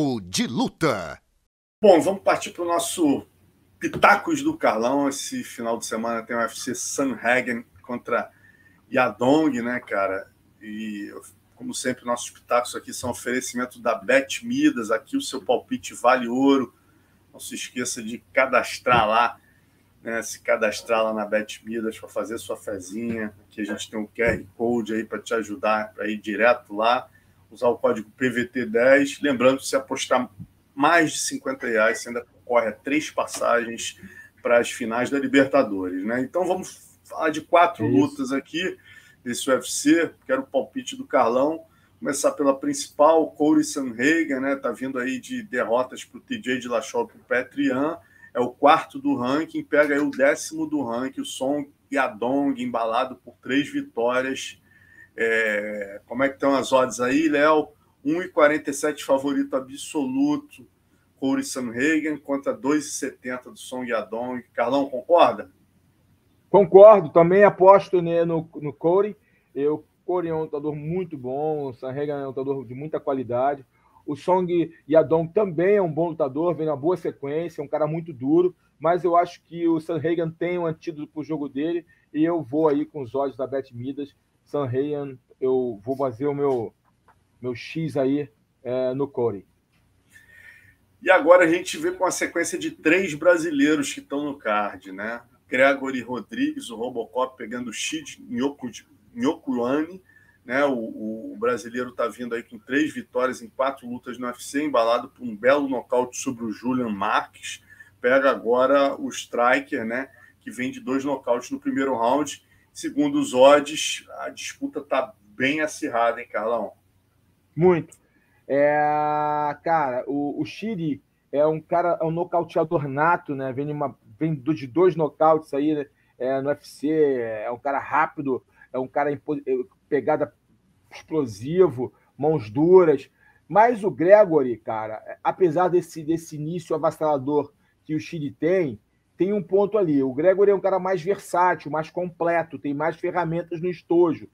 Papo de Luta. Bom, vamos partir para o nosso Pitacos do Carlão. Esse final de semana tem o UFC Sandhagen contra Yadong, né, cara? E, como sempre, nossos pitacos aqui são oferecimento da Bet Midas. Aqui o seu palpite vale ouro. Não se esqueça de cadastrar lá, né? Se cadastrar lá na Bet Midas para fazer sua fezinha. Aqui a gente tem um QR Code aí para te ajudar para ir direto lá. Usar o código PVT10. Lembrando, se apostar mais de R$50, você ainda corre a 3 passagens para as finais da Libertadores, né? Então vamos falar de 4 lutas aqui desse UFC. Quero o palpite do Carlão. Começar pela principal, Cory Sandhagen, né? Tá vindo aí de derrotas para o TJ de Lachau e para o Petr Ian. É o 4º do ranking, pega aí o 10º do ranking, o Song Yadong, embalado por 3 vitórias. Como é que estão as odds aí, Léo? 1,47 favorito absoluto, Cory Sandhagen, contra 2,70 do Song Yadong. Carlão, concorda? Concordo, também aposto, né, no Cory. O Cory é um lutador muito bom, o Sandhagen é um lutador de muita qualidade. O Song Yadong também é um bom lutador, vem uma boa sequência, é um cara muito duro, mas eu acho que o Sandhagen tem um antídoto para o jogo dele e eu vou aí com os odds da Bet Midas. Sandhagen, eu vou fazer o meu X aí no Cory. E agora a gente vê com a sequência de 3 brasileiros que estão no card, né? Gregory Rodrigues, o Robocop, pegando o Shid Nyokuani, né? O brasileiro está vindo aí com 3 vitórias em 4 lutas no UFC, embalado por um belo nocaute sobre o Julian Marques. Pega agora o Striker, né? Que vem de 2 nocautes no primeiro round. Segundo os odds, a disputa está bem acirrada, hein, Carlão? Muito. Cara, o Shiri é um cara, é um nocauteador nato, né? Vem de 2 nocautes aí, né? No UFC, é um cara rápido, é um cara pegada explosivo, mãos duras. Mas o Gregory, cara, apesar desse início avassalador que o Shiri tem um ponto ali. O Gregory é um cara mais versátil, mais completo, tem mais ferramentas no estojo.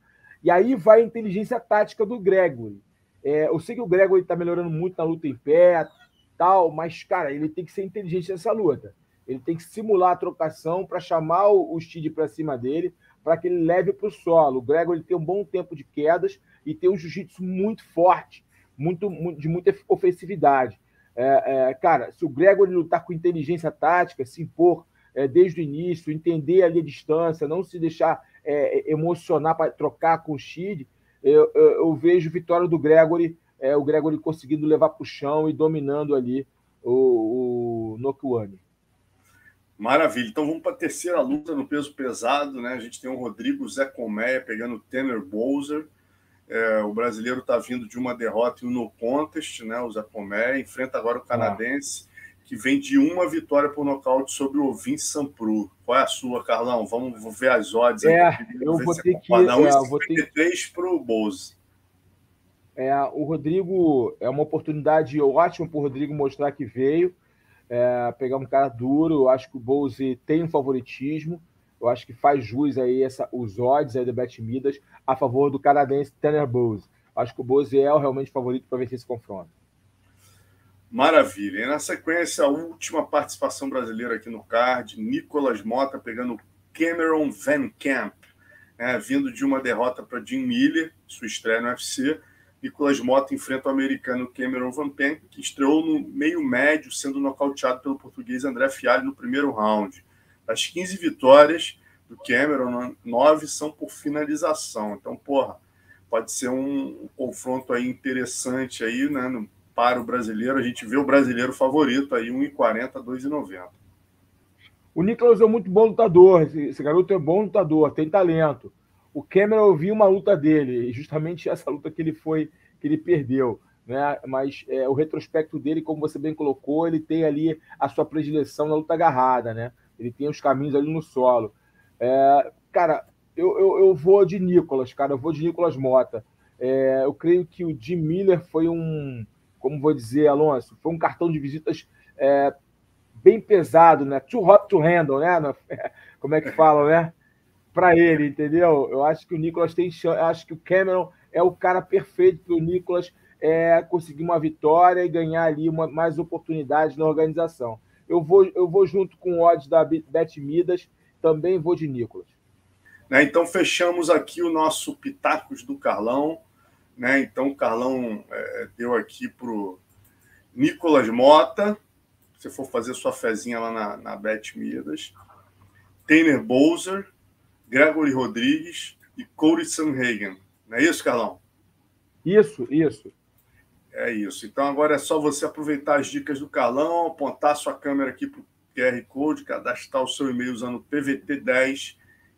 E aí vai a inteligência tática do Gregory. Eu sei que o Gregory está melhorando muito na luta em pé, tal, mas, cara, ele tem que ser inteligente nessa luta. Ele tem que simular a trocação para chamar o Steed para cima dele, para que ele leve para o solo. O Gregory tem um bom tempo de quedas e tem um jiu-jitsu muito forte, de muita ofensividade. Cara, se o Gregory lutar com inteligência tática, se impor desde o início, entender ali a distância, não se deixar emocionar para trocar com o Steed, eu vejo vitória do Gregory, o Gregory conseguindo levar para o chão e dominando ali o Nokuani. Maravilha. Então vamos para a terceira luta no peso pesado, né? A gente tem o Rodrigo Zé Colmeia pegando o Tanner Boser. O brasileiro está vindo de uma derrota e um no contest, né? O Zé Colmeia enfrenta agora o canadense, que vem de uma vitória por nocaute sobre o Vin Sampru. Qual é a sua, Carlão? Vamos ver as odds. Eu vou ter que... Vou ter 3 para o Boser. O Rodrigo... É uma oportunidade ótima para o Rodrigo mostrar que veio. Pegar um cara duro. Eu acho que o Boser tem um favoritismo. Eu acho que faz jus aí os odds aí do Bet Midas a favor do canadense Tanner Boser. Acho que o Boser é o realmente favorito para vencer esse confronto. Maravilha. E na sequência, a última participação brasileira aqui no card, Nicolas Mota pegando Cameron VanCamp, vindo de uma derrota para Jim Miller, sua estreia no UFC. Nicolas Mota enfrenta o americano Cameron VanCamp, que estreou no meio médio, sendo nocauteado pelo português André Fiali no primeiro round. Das 15 vitórias do Cameron, 9 são por finalização. Então, pode ser um confronto aí interessante aí, né? Para o brasileiro, a gente vê o brasileiro favorito aí, 1,40, 2,90. O Nicolas é muito bom lutador, esse garoto é bom lutador, tem talento. O Cameron, eu vi uma luta dele, justamente essa luta que ele perdeu, né? Mas o retrospecto dele, como você bem colocou, ele tem ali a sua predileção na luta agarrada, né? Ele tem os caminhos ali no solo. Cara, eu vou de Nicolas, cara, eu vou de Nicolas Mota. Eu creio que o Jim Miller foi um... Como vou dizer, Alonso, foi um cartão de visitas bem pesado, né? Too hot to handle, né? Como é que falam, né? Para ele, entendeu? Eu acho que o Nicolas tem chance, eu acho que o Cameron é o cara perfeito para o Nicolas conseguir uma vitória e ganhar ali mais oportunidades na organização. Eu vou junto com o odds da Bet Midas, também vou de Nicolas. Né, então, fechamos aqui o nosso Pitacos do Carlão. Né? Então, o Carlão deu aqui para o Nicolas Mota, se for fazer sua fezinha lá na Bet Midas, Tanner Boser, Gregory Rodrigues e Cory Sandhagen. Não é isso, Carlão? Isso. É isso. Então, agora é só você aproveitar as dicas do Carlão, apontar sua câmera aqui para o QR Code, cadastrar o seu e-mail usando PVT10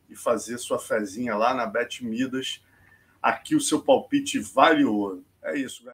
e fazer sua fezinha lá na Bet Midas. Aqui o seu palpite vale ouro. É isso, galera.